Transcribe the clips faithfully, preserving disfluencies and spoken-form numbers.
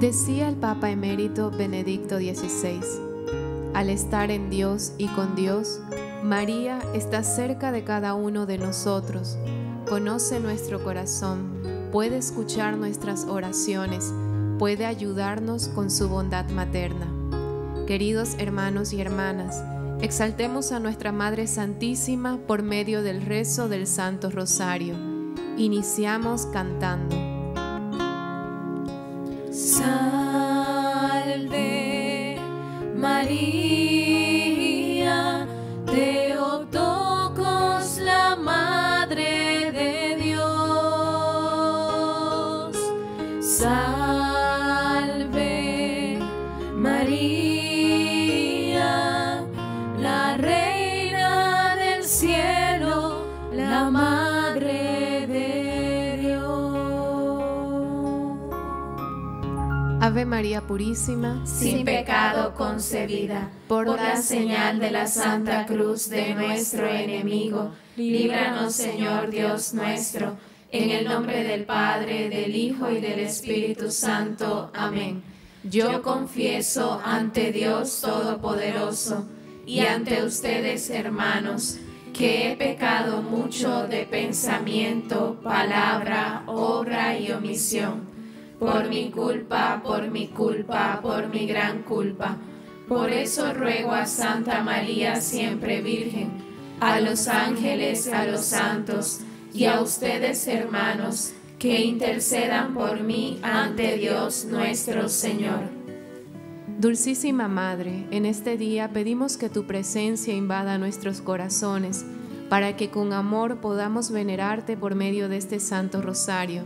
Decía el Papa emérito Benedicto dieciséis, al estar en Dios y con Dios, María está cerca de cada uno de nosotros, conoce nuestro corazón, puede escuchar nuestras oraciones, puede ayudarnos con su bondad materna. Queridos hermanos y hermanas, exaltemos a nuestra Madre Santísima por medio del rezo del Santo Rosario. Iniciamos cantando. Salve María, Theotocos, la Madre de Dios. Salve María, la Reina del Cielo, la Madre de Dios. Ave María Purísima, sin pecado concebida, por la señal de la Santa Cruz de nuestro enemigo, líbranos, Señor Dios nuestro, en el nombre del Padre, del Hijo y del Espíritu Santo. Amén. Yo confieso ante Dios Todopoderoso y ante ustedes, hermanos, que he pecado mucho de pensamiento, palabra, obra y omisión. Por mi culpa, por mi culpa, por mi gran culpa. Por eso ruego a Santa María, siempre Virgen, a los ángeles, a los santos y a ustedes, hermanos, que intercedan por mí ante Dios nuestro Señor. Dulcísima Madre, en este día pedimos que tu presencia invada nuestros corazones, para que con amor podamos venerarte por medio de este Santo Rosario.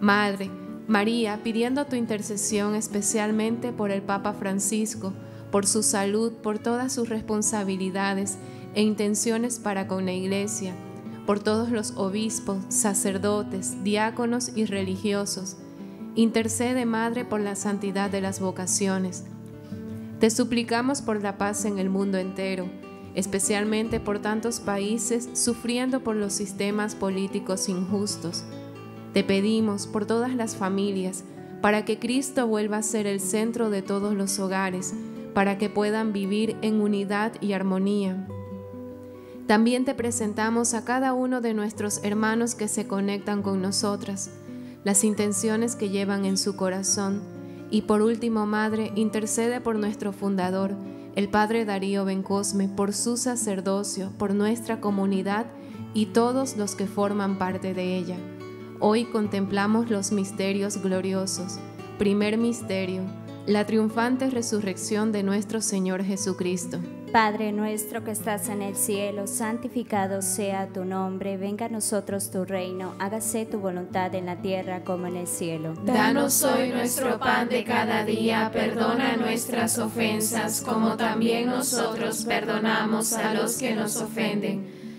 Madre María, pidiendo tu intercesión especialmente por el Papa Francisco, por su salud, por todas sus responsabilidades e intenciones para con la Iglesia, por todos los obispos, sacerdotes, diáconos y religiosos, intercede, Madre, por la santidad de las vocaciones. Te suplicamos por la paz en el mundo entero, especialmente por tantos países sufriendo por los sistemas políticos injustos. Te pedimos por todas las familias, para que Cristo vuelva a ser el centro de todos los hogares, para que puedan vivir en unidad y armonía. También te presentamos a cada uno de nuestros hermanos que se conectan con nosotras, las intenciones que llevan en su corazón. Y por último, Madre, intercede por nuestro fundador, el Padre Darío Bencosme, por su sacerdocio, por nuestra comunidad y todos los que forman parte de ella. Hoy contemplamos los misterios gloriosos. Primer misterio, la triunfante resurrección de nuestro Señor Jesucristo. Padre nuestro que estás en el cielo, santificado sea tu nombre. Venga a nosotros tu reino, hágase tu voluntad en la tierra como en el cielo. Danos hoy nuestro pan de cada día, perdona nuestras ofensas como también nosotros perdonamos a los que nos ofenden.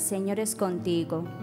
Señor es contigo.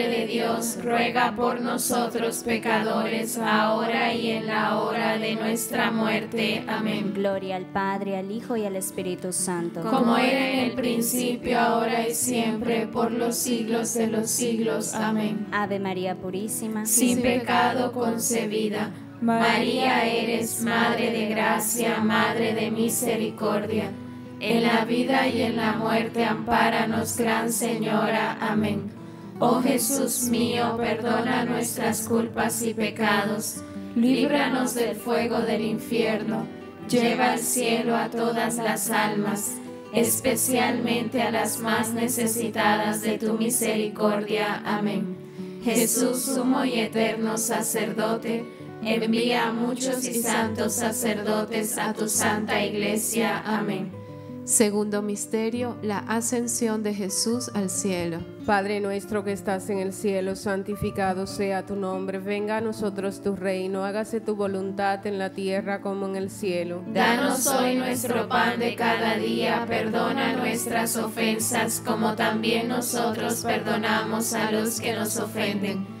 de Dios, ruega por nosotros pecadores, ahora y en la hora de nuestra muerte. Amén. Gloria al Padre, al Hijo y al Espíritu Santo. Como era en el principio, ahora y siempre, por los siglos de los siglos. Amén. Ave María Purísima, sin pecado concebida. María eres Madre de Gracia, Madre de Misericordia. En la vida y en la muerte, ampáranos, Gran Señora. Amén. Oh Jesús mío, perdona nuestras culpas y pecados, líbranos del fuego del infierno, lleva al cielo a todas las almas, especialmente a las más necesitadas de tu misericordia. Amén. Jesús, sumo y eterno sacerdote, envía a muchos y santos sacerdotes a tu santa iglesia. Amén. Segundo misterio, la ascensión de Jesús al cielo. Padre nuestro que estás en el cielo, santificado sea tu nombre. Venga a nosotros tu reino, hágase tu voluntad en la tierra como en el cielo. Danos hoy nuestro pan de cada día, perdona nuestras ofensas como también nosotros perdonamos a los que nos ofenden.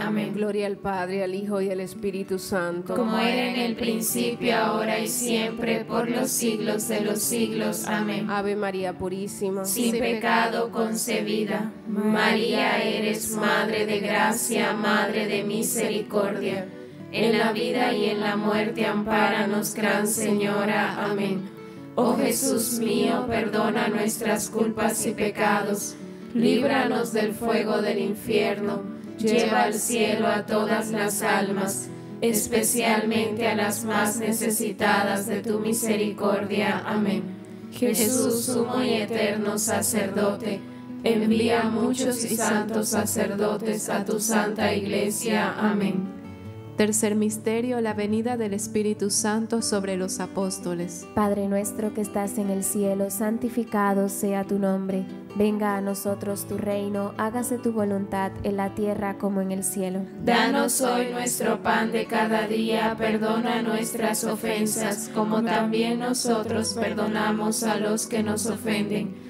Amén. Gloria al Padre, al Hijo y al Espíritu Santo, como era en el principio, ahora y siempre, por los siglos de los siglos. Amén. Ave María purísima, sin pecado concebida. María, eres Madre de gracia, Madre de misericordia. En la vida y en la muerte, ampáranos, Gran Señora. Amén. Oh Jesús mío, perdona nuestras culpas y pecados, líbranos del fuego del infierno, lleva al cielo a todas las almas, especialmente a las más necesitadas de tu misericordia. Amén. Jesús, sumo y eterno sacerdote, envía muchos y santos sacerdotes a tu santa iglesia. Amén. Tercer misterio, la venida del Espíritu Santo sobre los apóstoles. Padre nuestro que estás en el cielo, santificado sea tu nombre. Venga a nosotros tu reino, hágase tu voluntad en la tierra como en el cielo. Danos hoy nuestro pan de cada día, perdona nuestras ofensas, como también nosotros perdonamos a los que nos ofenden.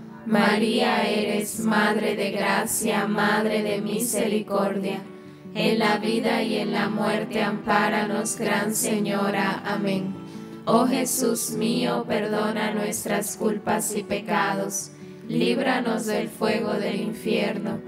María, eres Madre de Gracia, Madre de Misericordia. En la vida y en la muerte, ampáranos, Gran Señora. Amén. Oh Jesús mío, perdona nuestras culpas y pecados. Líbranos del fuego del infierno.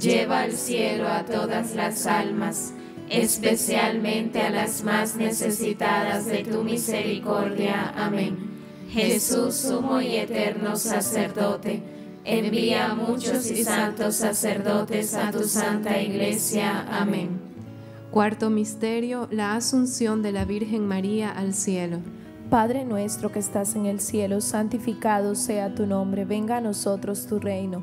Lleva al cielo a todas las almas, especialmente a las más necesitadas de tu misericordia. Amén. Jesús, sumo y eterno sacerdote, envía muchos y santos sacerdotes a tu santa iglesia. Amén. Cuarto misterio, la asunción de la Virgen María al cielo. Padre nuestro que estás en el cielo, santificado sea tu nombre, venga a nosotros tu reino,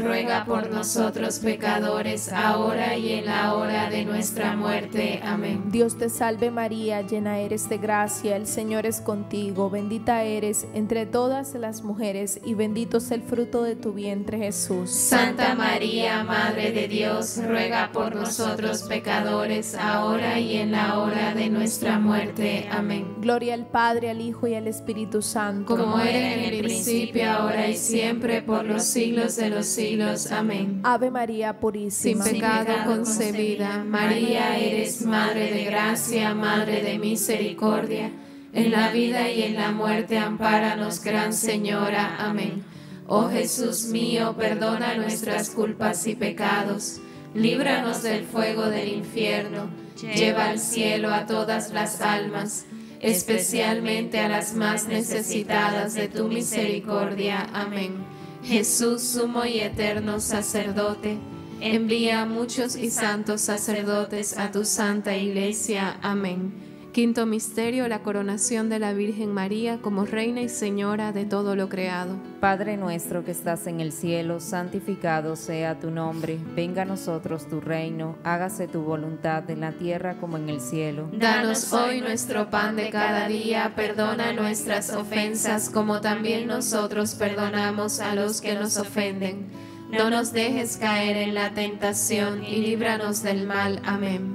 ruega por nosotros pecadores, ahora y en la hora de nuestra muerte. Amén. Dios te salve María, llena eres de gracia, el Señor es contigo, bendita eres entre todas las mujeres y bendito es el fruto de tu vientre, Jesús. Santa María, Madre de Dios, ruega por nosotros pecadores, ahora y en la hora de nuestra muerte. Amén. Gloria al Padre, al Hijo y al Espíritu Santo, como era en el principio, ahora y siempre, por los siglos de los siglos. Amén. Ave María Purísima, sin pecado concebida. María, eres Madre de Gracia, Madre de Misericordia. En la vida y en la muerte, ampáranos, Gran Señora. Amén. Oh Jesús mío, perdona nuestras culpas y pecados. líbranos del fuego del infierno, lleva al cielo a todas las almas, especialmente a las más necesitadas de tu misericordia. Amén. Jesús, sumo y eterno sacerdote, envía a muchos y santos sacerdotes a tu santa iglesia. Amén. Quinto misterio, la coronación de la Virgen María como Reina y Señora de todo lo creado. Padre nuestro que estás en el cielo, santificado sea tu nombre. Venga a nosotros tu reino, hágase tu voluntad en la tierra como en el cielo. Danos hoy nuestro pan de cada día, perdona nuestras ofensas como también nosotros perdonamos a los que nos ofenden. No nos dejes caer en la tentación y líbranos del mal. Amén.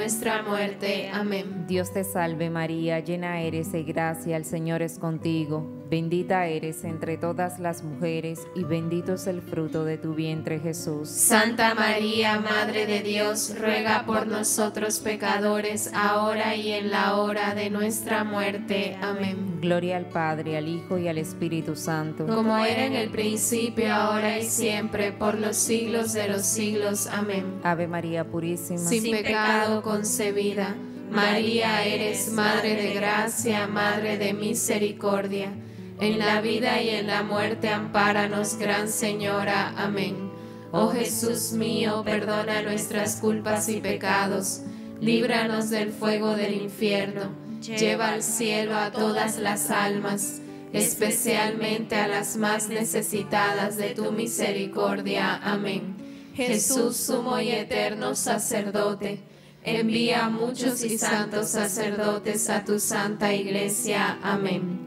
Nuestra muerte. Amén. Dios te salve María, llena eres de gracia, el Señor es contigo. Bendita eres entre todas las mujeres y bendito es el fruto de tu vientre, Jesús. Santa María, Madre de Dios, ruega por nosotros pecadores, ahora y en la hora de nuestra muerte. Amén. Gloria al Padre, al Hijo y al Espíritu Santo. Como era en el principio, ahora y siempre, por los siglos de los siglos. Amén. Ave María purísima, sin pecado concebida. María, eres Madre de gracia, Madre de misericordia. En la vida y en la muerte, ampáranos, Gran Señora. Amén. Oh Jesús mío, perdona nuestras culpas y pecados, líbranos del fuego del infierno, lleva al cielo a todas las almas, especialmente a las más necesitadas de tu misericordia. Amén. Jesús, sumo y eterno sacerdote, envía a muchos y santos sacerdotes a tu santa iglesia. Amén.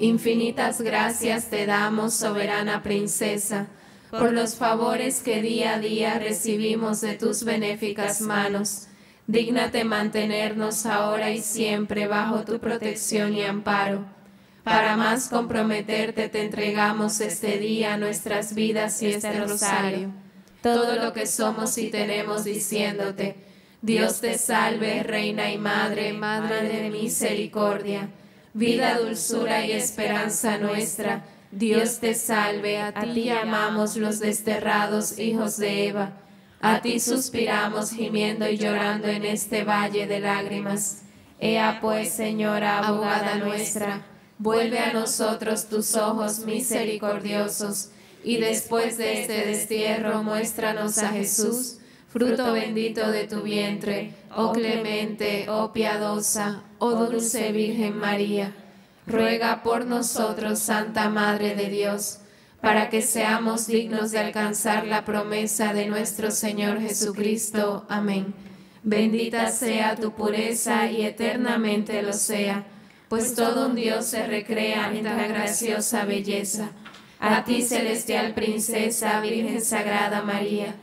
Infinitas gracias te damos, soberana princesa, por los favores que día a día recibimos de tus benéficas manos. Dígnate mantenernos ahora y siempre bajo tu protección y amparo. Para más comprometerte te entregamos este día, nuestras vidas y este rosario, todo lo que somos y tenemos, diciéndote: Dios te salve, Reina y Madre, Madre de misericordia, vida, dulzura y esperanza nuestra. Dios te salve, a ti llamamos los desterrados hijos de Eva. A ti suspiramos gimiendo y llorando en este valle de lágrimas. Ea pues, Señora, abogada nuestra, vuelve a nosotros tus ojos misericordiosos, y después de este destierro muéstranos a Jesús, fruto bendito de tu vientre. Oh clemente, oh piadosa, oh dulce Virgen María, ruega por nosotros, Santa Madre de Dios, para que seamos dignos de alcanzar la promesa de nuestro Señor Jesucristo. Amén. Bendita sea tu pureza y eternamente lo sea, pues todo un Dios se recrea en tan graciosa belleza. A ti, celestial princesa, Virgen Sagrada María,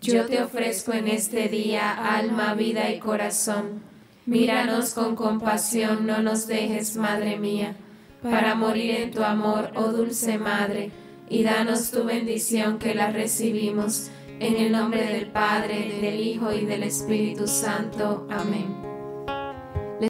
yo te ofrezco en este día alma, vida y corazón. Míranos con compasión, no nos dejes, Madre mía, para morir en tu amor, oh dulce Madre, y danos tu bendición, que la recibimos en el nombre del Padre, del Hijo y del Espíritu Santo. Amén.